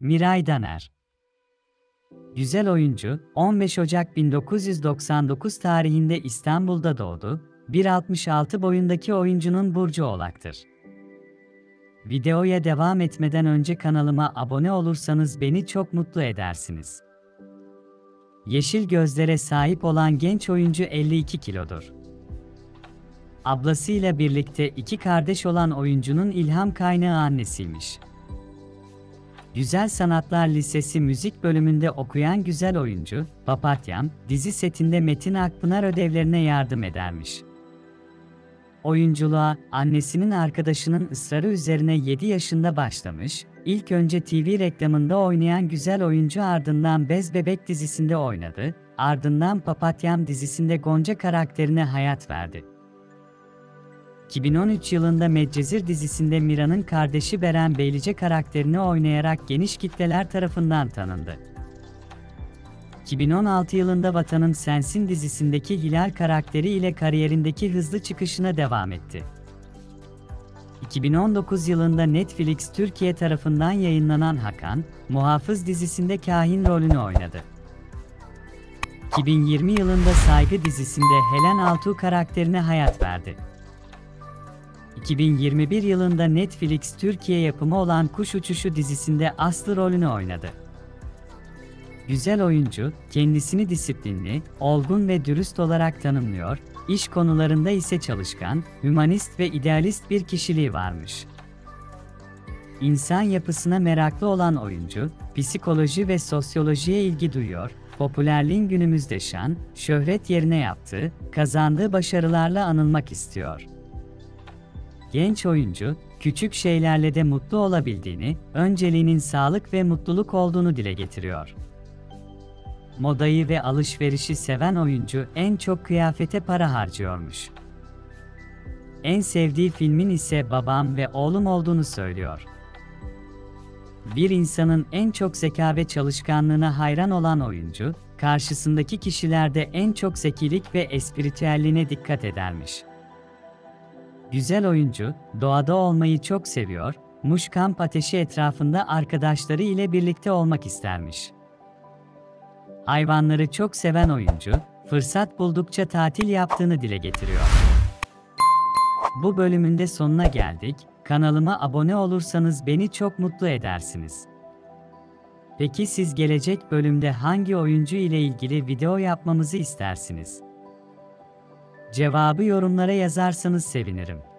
Miray Daner Güzel oyuncu, 15 Ocak 1999 tarihinde İstanbul'da doğdu, 1.66 boyundaki oyuncunun burcu Oğlak'tır. Videoya devam etmeden önce kanalıma abone olursanız beni çok mutlu edersiniz. Yeşil gözlere sahip olan genç oyuncu 52 kilodur. Ablasıyla birlikte iki kardeş olan oyuncunun ilham kaynağı annesiymiş. Güzel Sanatlar Lisesi müzik bölümünde okuyan güzel oyuncu, Papatyam, dizi setinde Metin Akpınar ödevlerine yardım edermiş. Oyunculuğa, annesinin arkadaşının ısrarı üzerine 7 yaşında başlamış, ilk önce TV reklamında oynayan güzel oyuncu ardından Bez Bebek dizisinde oynadı, ardından Papatyam dizisinde Gonca karakterine hayat verdi. 2013 yılında Medcezir dizisinde Mira'nın kardeşi Beren Beylice karakterini oynayarak geniş kitleler tarafından tanındı. 2016 yılında Vatanım Sensin dizisindeki Hilal karakteri ile kariyerindeki hızlı çıkışına devam etti. 2019 yılında Netflix Türkiye tarafından yayınlanan Hakan, Muhafız dizisinde kahin rolünü oynadı. 2020 yılında Saygı dizisinde Helen Altuğ karakterine hayat verdi. 2021 yılında Netflix Türkiye yapımı olan Kuş Uçuşu dizisinde Aslı rolünü oynadı. Güzel oyuncu, kendisini disiplinli, olgun ve dürüst olarak tanımlıyor, iş konularında ise çalışkan, hümanist ve idealist bir kişiliği varmış. İnsan yapısına meraklı olan oyuncu, psikoloji ve sosyolojiye ilgi duyuyor, popülerliğin günümüzde şan, şöhret yerine yaptığı, kazandığı başarılarla anılmak istiyor. Genç oyuncu, küçük şeylerle de mutlu olabildiğini, önceliğinin sağlık ve mutluluk olduğunu dile getiriyor. Modayı ve alışverişi seven oyuncu en çok kıyafete para harcıyormuş. En sevdiği filmin ise Babam ve Oğlum olduğunu söylüyor. Bir insanın en çok zeka ve çalışkanlığına hayran olan oyuncu, karşısındaki kişilerde en çok zekilik ve espritüelliğine dikkat edermiş. Güzel oyuncu, doğada olmayı çok seviyor, Muş kamp ateşi etrafında arkadaşları ile birlikte olmak istermiş. Hayvanları çok seven oyuncu, fırsat buldukça tatil yaptığını dile getiriyor. Bu bölümün de sonuna geldik, kanalıma abone olursanız beni çok mutlu edersiniz. Peki siz gelecek bölümde hangi oyuncu ile ilgili video yapmamızı istersiniz? Cevabı yorumlara yazarsanız sevinirim.